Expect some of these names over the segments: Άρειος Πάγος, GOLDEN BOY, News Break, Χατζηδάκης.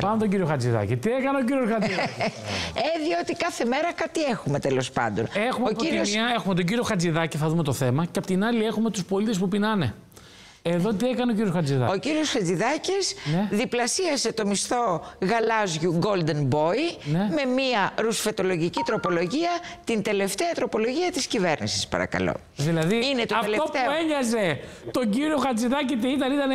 Πάμε τον κύριο Χατζηδάκη. Τι έκανε ο κύριος Χατζηδάκη? Διότι κάθε μέρα κάτι έχουμε τέλος πάντων. Έχουμε, έχουμε τον κύριο Χατζηδάκη, θα δούμε το θέμα. Και απ' την άλλη έχουμε τους πολίτες που πεινάνε. Εδώ τι έκανε ο κύριος Χατζηδάκης? Ο κύριος Χατζηδάκης διπλασίασε το μισθό γαλάζιου Golden Boy με μία ρουσφετολογική τροπολογία, την τελευταία τροπολογία της κυβέρνησης, παρακαλώ. Δηλαδή, είναι το αυτό τελευταίο που ένοιαζε τον κύριο Χατζηδάκη τι ήταν? Ήταν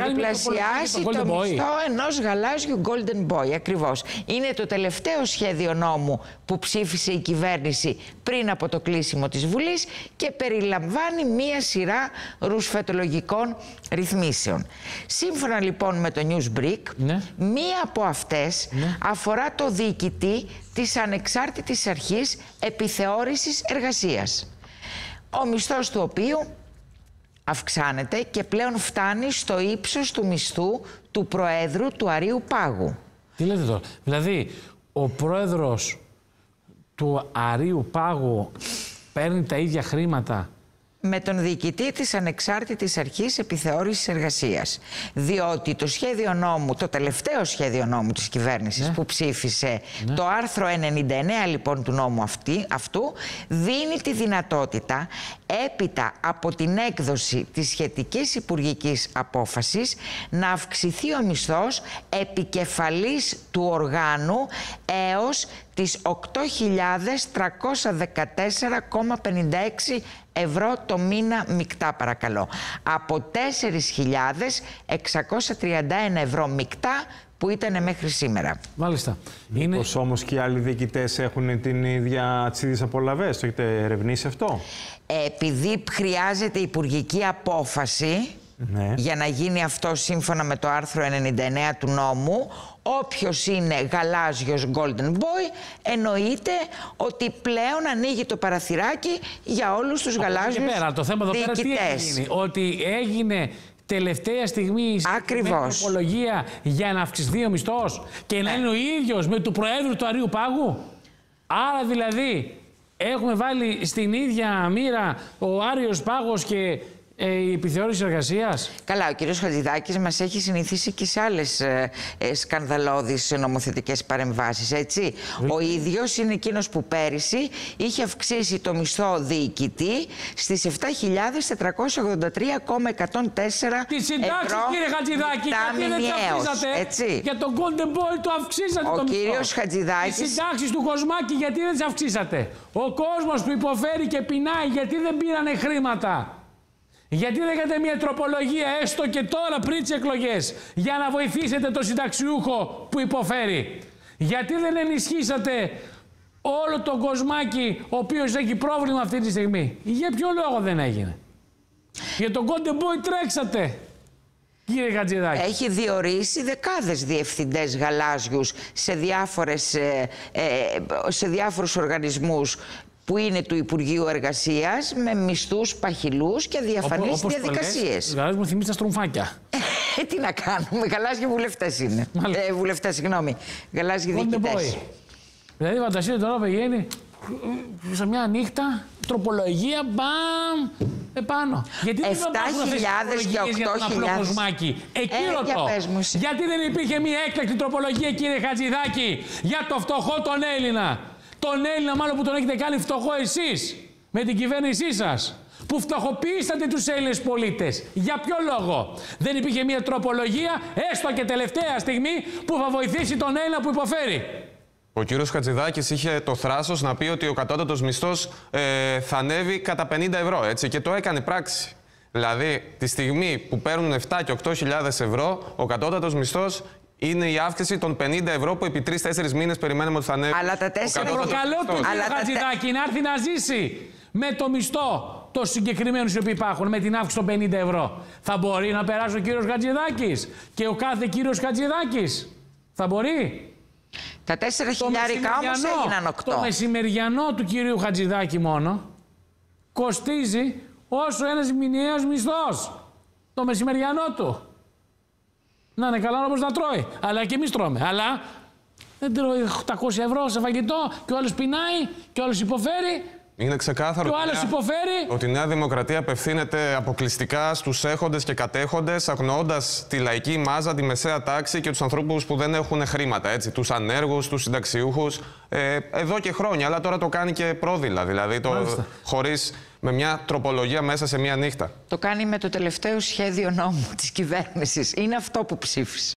να διπλασιάσει το μισθό ενός γαλάζιου Golden Boy, ακριβώς. Είναι το τελευταίο σχέδιο νόμου που ψήφισε η κυβέρνηση πριν από το κλείσιμο της Βουλής και περιλαμβάνει μία σειρά ρουσφετολογικών ρυθμίσεων. Σύμφωνα λοιπόν με το News Break, μία από αυτές αφορά το διοικητή της ανεξάρτητης αρχής επιθεώρησης εργασίας, ο μισθός του οποίου αυξάνεται και πλέον φτάνει στο ύψος του μισθού του Προέδρου του Αρείου Πάγου. Τι λέτε τώρα? Δηλαδή ο Πρόεδρος του Αρείου Πάγου παίρνει τα ίδια χρήματα με τον διοικητή της Ανεξάρτητης Αρχής Επιθεώρησης Εργασίας. Διότι το σχέδιο νόμου, το τελευταίο σχέδιο νόμου της κυβέρνησης που ψήφισε, το άρθρο 99 λοιπόν του νόμου αυτού, δίνει τη δυνατότητα έπειτα από την έκδοση της σχετικής υπουργικής απόφασης να αυξηθεί ο μισθός επικεφαλής του οργάνου έως τις 8.314,56 ευρώ το μήνα μικτά, παρακαλώ. Από 4.631 ευρώ μικτά που ήταν μέχρι σήμερα. Μάλιστα. Μήπως όμως και οι άλλοι διοικητές έχουν την ίδια τις απολαβές? Το έχετε ερευνήσει αυτό? Επειδή χρειάζεται υπουργική απόφαση για να γίνει αυτό σύμφωνα με το άρθρο 99 του νόμου, όποιος είναι γαλάζιος Golden Boy εννοείται ότι πλέον ανοίγει το παραθυράκι για όλους τους γαλάζιους διοικητές. Το θέμα εδώ πέρα τι έγινε? Ότι έγινε τελευταία στιγμή τροπολογία για να αυξηθεί ο μισθός και να είναι ο ίδιος με του Προέδρου του Αρείου Πάγου. Άρα δηλαδή έχουμε βάλει στην ίδια μοίρα ο Άρειος Πάγος και η επιθεώρηση εργασίας. Καλά, ο κύριος Χατζηδάκης μας έχει συνηθίσει και σε άλλες σκανδαλώδεις νομοθετικές παρεμβάσεις, έτσι. Ο ίδιος είναι εκείνος που πέρυσι είχε αυξήσει το μισθό διοικητή στις 7.483,104 Τη συντάξει, κύριε Χατζηδάκη, γιατί δεν αυξήσατε? Έτσι. Για τον Golden Boy το αυξήσατε το μισθό. Ο κύριος Χατζηδάκης. Τις συντάξεις του Κοσμάκη γιατί δεν τις αυξήσατε? Ο κόσμος που υποφέρει και πεινάει γιατί δεν πήρανε χρήματα? Γιατί δεν έχετε μια τροπολογία έστω και τώρα πριν τις εκλογές για να βοηθήσετε τον συνταξιούχο που υποφέρει? Γιατί δεν ενισχύσατε όλο τον κοσμάκι ο οποίος έχει πρόβλημα αυτή τη στιγμή? Για ποιο λόγο δεν έγινε? Για τον Golden Boy τρέξατε, κύριε Χατζηδάκη. Έχει διορίσει δεκάδες διευθυντές γαλάζιους σε διάφορους οργανισμούς που είναι του Υπουργείου Εργασίας, με μισθούς παχυλούς και διαφανείς διαδικασίες. Όπως μου θυμίζει τα στρουμφάκια. Τι να κάνουμε, γαλάζιοι βουλευτές είναι. Βουλευτές, συγγνώμη. Γαλάζιοι διοικητές. Δηλαδή, φανταστείτε τώρα, πηγαίνει σε μια νύχτα, τροπολογία, μπαμ, επάνω. Γιατί δεν Γιατί δεν υπήρχε μια έκτακτη τροπολογία, κύριε Χατζηδάκη, για το φτωχό τον Έλληνα? Τον Έλληνα μάλλον που τον έχετε κάνει φτωχό εσείς με την κυβέρνησή σας, που φτωχοποιήσατε τους Έλληνες πολίτες. Για ποιο λόγο δεν υπήρχε μια τροπολογία έστω και τελευταία στιγμή που θα βοηθήσει τον Έλληνα που υποφέρει? Ο κύριος Χατζηδάκης είχε το θράσος να πει ότι ο κατώτατος μισθός θα ανέβει κατά 50 ευρώ, έτσι, και το έκανε πράξη. Δηλαδή τη στιγμή που παίρνουν 7 και 8.000 ευρώ, ο κατώτατος μισθός είναι η αύξηση των 50 ευρώ που επί 3-4 μήνες περιμένουμε ότι θα ανέβει. Αλλά τα 4 προκαλώ τον Χατζηδάκη να έρθει να ζήσει με το μισθό των συγκεκριμένους οι οποίοι υπάρχουν, με την αύξηση των 50 ευρώ. Θα μπορεί να περάσει ο κύριος Χατζηδάκης και ο κάθε κύριος Χατζηδάκης? Θα μπορεί. Τα 4 χιλιάρικα όμως έγιναν 8. Το μεσημεριανό του κύριου Χατζηδάκη μόνο κοστίζει όσο ένας μηνιαίος μισθός. Το μεσημεριανό του. Να είναι καλά όπως να τρώει. Αλλά και εμείς τρώμε. Αλλά δεν τρώει 800 ευρώ σε φαγητό και ο άλλος πεινάει και ο άλλος υποφέρει. Είναι ξεκάθαρο ότι η Νέα Δημοκρατία απευθύνεται αποκλειστικά στους έχοντες και κατέχοντες, αγνοώντας τη λαϊκή μάζα, τη μεσαία τάξη και τους ανθρώπους που δεν έχουν χρήματα. Έτσι, τους ανέργους, τους συνταξιούχους. Εδώ και χρόνια, αλλά τώρα το κάνει και πρόδειλα. Δηλαδή, με μια τροπολογία μέσα σε μια νύχτα. Το κάνει με το τελευταίο σχέδιο νόμου της κυβέρνησης. Είναι αυτό που ψήφισε.